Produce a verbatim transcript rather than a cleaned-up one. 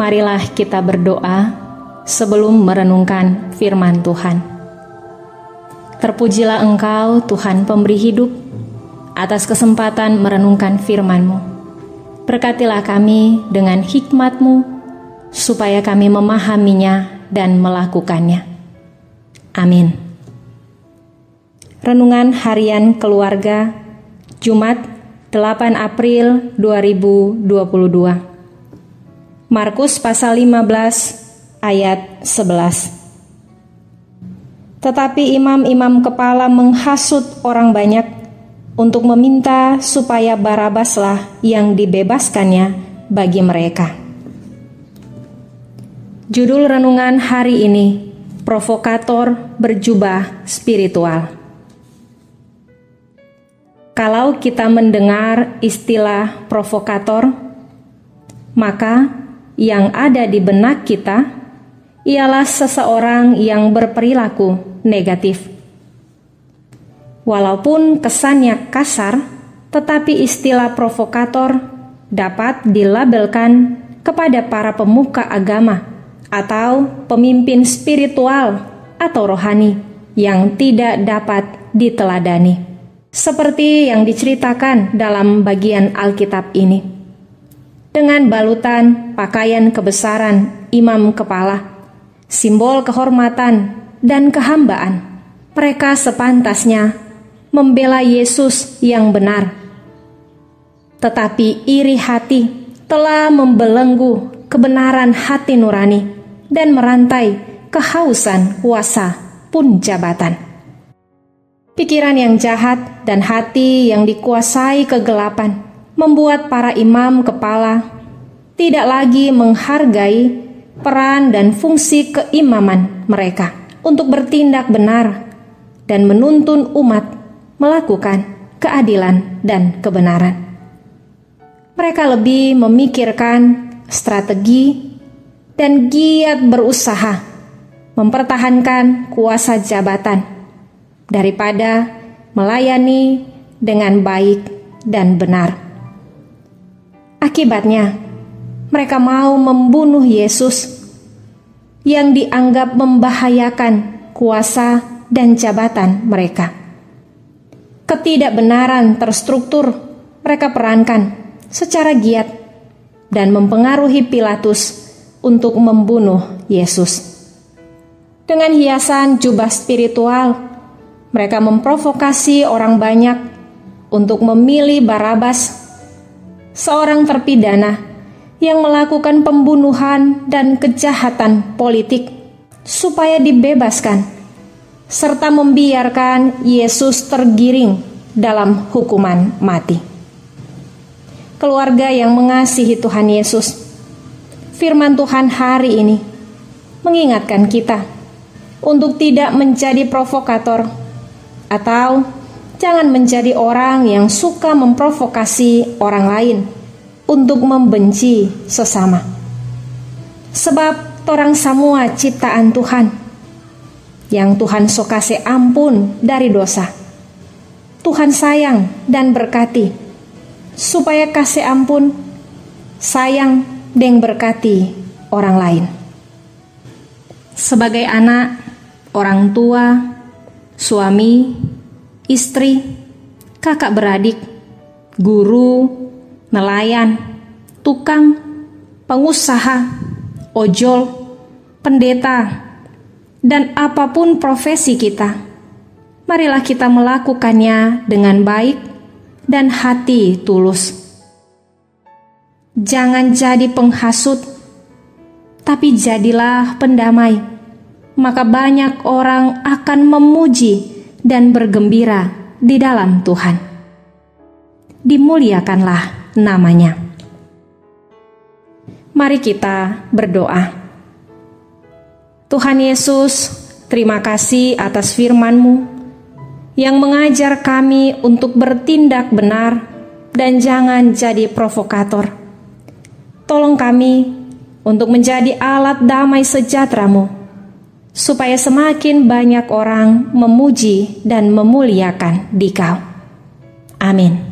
marilah kita berdoa sebelum merenungkan firman Tuhan. Terpujilah Engkau, Tuhan pemberi hidup, atas kesempatan merenungkan firman-Mu. Berkatilah kami dengan hikmat-Mu, supaya kami memahaminya dan melakukannya. Amin. Renungan Harian Keluarga, Jumat delapan April dua ribu dua puluh dua. Markus pasal lima belas ayat sebelas. Tetapi imam-imam kepala menghasut orang banyak untuk meminta supaya Barabaslah yang dibebaskannya bagi mereka. Judul renungan hari ini, provokator berjubah spiritual. Kalau kita mendengar istilah provokator, maka yang ada di benak kita ialah seseorang yang berperilaku negatif. Walaupun kesannya kasar, tetapi istilah provokator dapat dilabelkan kepada para pemuka agama atau pemimpin spiritual atau rohani yang tidak dapat diteladani, seperti yang diceritakan dalam bagian Alkitab ini. Dengan balutan pakaian kebesaran imam kepala, simbol kehormatan dan kehambaan, mereka sepantasnya membela Yesus yang benar. Tetapi iri hati telah membelenggu kebenaran hati nurani dan merantai kehausan kuasa pun jabatan. Pikiran yang jahat dan hati yang dikuasai kegelapan membuat para imam kepala tidak lagi menghargai peran dan fungsi keimaman mereka untuk bertindak benar dan menuntun umat melakukan keadilan dan kebenaran. Mereka lebih memikirkan strategi dan giat berusaha mempertahankan kuasa jabatan daripada melayani dengan baik dan benar. Akibatnya, mereka mau membunuh Yesus yang dianggap membahayakan kuasa dan jabatan mereka. Ketidakbenaran terstruktur mereka perankan secara giat dan mempengaruhi Pilatus untuk membunuh Yesus. Dengan hiasan jubah spiritual, mereka memprovokasi orang banyak untuk memilih Barabas, seorang terpidana yang melakukan pembunuhan dan kejahatan politik, supaya dibebaskan, serta membiarkan Yesus tergiring dalam hukuman mati. Keluarga yang mengasihi Tuhan Yesus, firman Tuhan hari ini mengingatkan kita untuk tidak menjadi provokator atau jangan menjadi orang yang suka memprovokasi orang lain untuk membenci sesama. Sebab torang semua ciptaan Tuhan, yang Tuhan so kasih ampun dari dosa. Tuhan sayang dan berkati, supaya kasih ampun, sayang dan berkati orang lain. Sebagai anak, orang tua, suami, istri, kakak beradik, guru, nelayan, tukang, pengusaha, ojol, pendeta, dan apapun profesi kita, marilah kita melakukannya dengan baik dan hati tulus. Jangan jadi penghasut, tapi jadilah pendamai, maka banyak orang akan memuji dan bergembira di dalam Tuhan. Dimuliakanlah namanya. Mari kita berdoa. Tuhan Yesus, terima kasih atas firman-Mu yang mengajar kami untuk bertindak benar dan jangan jadi provokator. Tolong kami untuk menjadi alat damai sejahtera-Mu, supaya semakin banyak orang memuji dan memuliakan Dikau. Amin.